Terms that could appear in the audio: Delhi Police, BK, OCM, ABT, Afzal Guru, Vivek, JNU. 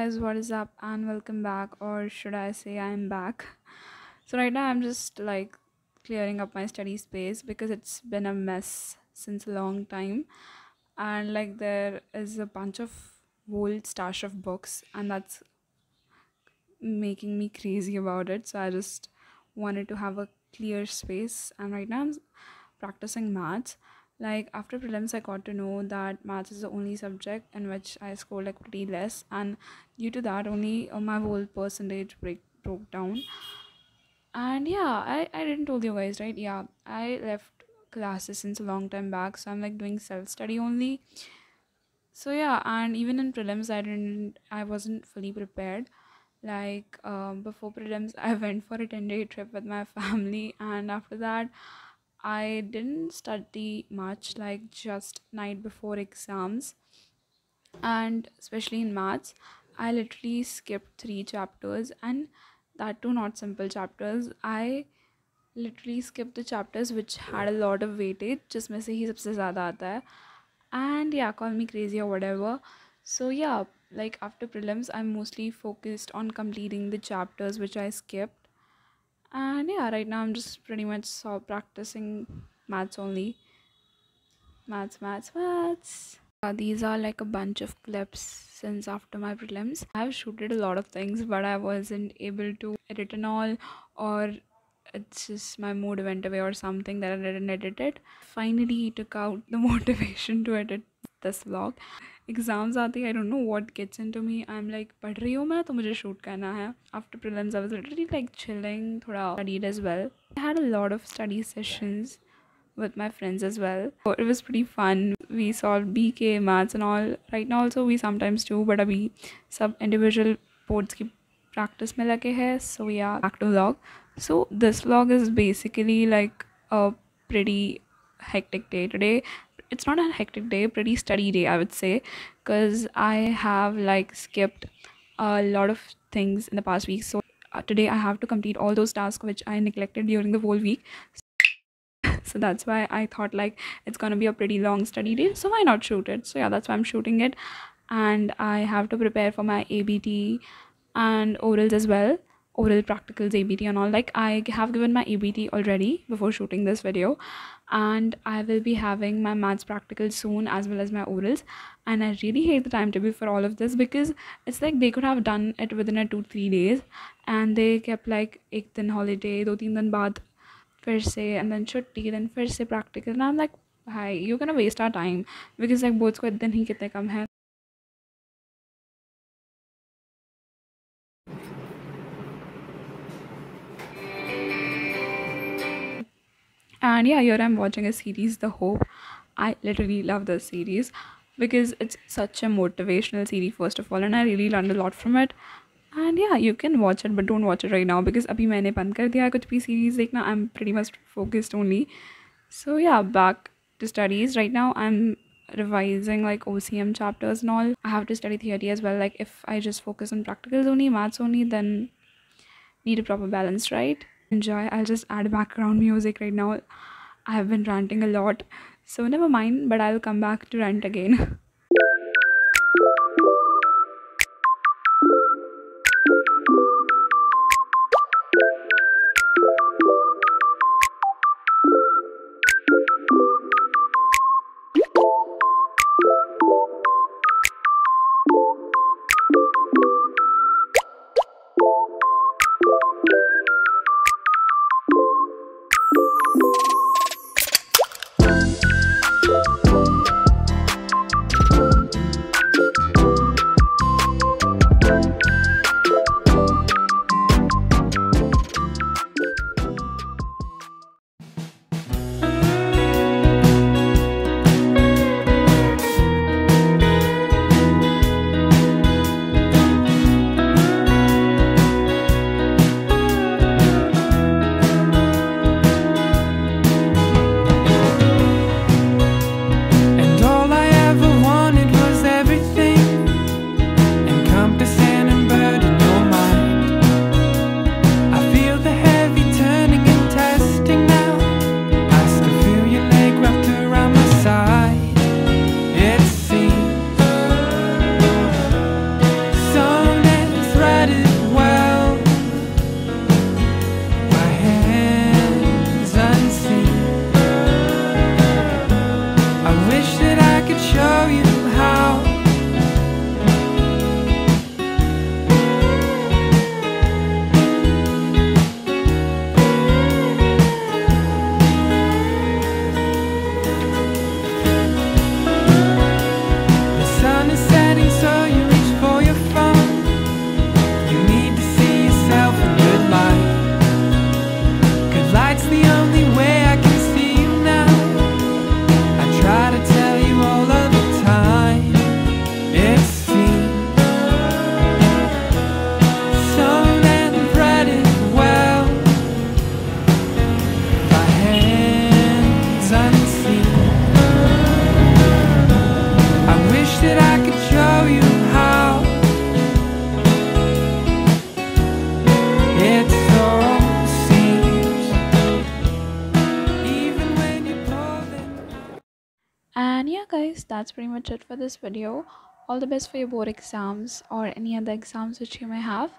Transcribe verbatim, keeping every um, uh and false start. guys, what is up and welcome back, or should I say I'm back. So right now I'm just like clearing up my study space because it's been a mess since a long time, and like there is a bunch of old stash of books and that's making me crazy about it. So I just wanted to have a clear space, and right now I'm practicing maths. Like after prelims I got to know that maths is the only subject in which I scored like pretty less, and due to that only uh, my whole percentage break broke down. And yeah, I, I didn't tell you guys, right? Yeah, I left classes since a long time back, so I'm like doing self-study only. So yeah, and even in prelims I didn't I wasn't fully prepared. Like um, before prelims I went for a ten-day trip with my family, and after that I didn't study much, like just night before exams, and especially in maths I literally skipped three chapters, and that too not simple chapters. I literally skipped the chapters which had a lot of weightage, jisme se hi sabse zyada aata hai, and yeah, call me crazy or whatever. So yeah, like after prelims I'm mostly focused on completing the chapters which I skipped. And yeah, right now I'm just pretty much so practicing maths only. Maths, maths, maths. Uh, these are like a bunch of clips since after my prelims. I have shooted a lot of things, but I wasn't able to edit and all, or it's just my mood went away or something that I didn't edit it. Finally took out the motivation to edit this vlog. Exams aati, I don't know what gets into me. I'm like, padh rahi ho main, to mujhe shoot karna hai. After prelims, I was literally like chilling, thoda studied as well. I had a lot of study sessions with my friends as well. So it was pretty fun. We solved B K, maths and all. Right now also we sometimes do, but abhi sab individual boards ki practice mein lage hai. So we are back to vlog. So this vlog is basically like a pretty hectic day today. It's not a hectic day, pretty study day I would say, because I have like skipped a lot of things in the past week. So uh, today I have to complete all those tasks which I neglected during the whole week. So that's why I thought like it's gonna be a pretty long study day, so why not shoot it? So yeah, that's why I'm shooting it, and I have to prepare for my A B T and orals as well. Oral practicals, A B T and all. Like I have given my A B T already before shooting this video, and I will be having my maths practical soon as well as my orals. And I really hate the timetable for all of this, because it's like they could have done it within a two three days, and they kept like ek din holiday, do teen din baad fir se, and then chutti, then fir se practical. And I'm like, hi, you're gonna waste our time, because like boards ko ek din hi kitne kam hai. And yeah, here I'm watching a series, The Hope. I literally love this series because it's such a motivational series first of all, and I really learned a lot from it. And yeah, you can watch it, but don't watch it right now because abhi maine band kar diya hai kuch bhi series dekhna. I'm pretty much focused only. So yeah, back to studies. Right now I'm revising like O C M chapters and all. I have to study theory as well. Like if I just focus on practicals only, maths only, then need a proper balance, right? Enjoy. I'll just add background music right now. I have been ranting a lot, so never mind, but I'll come back to rant again. guys, that's pretty much it for this video. All the best for your board exams or any other exams which you may have.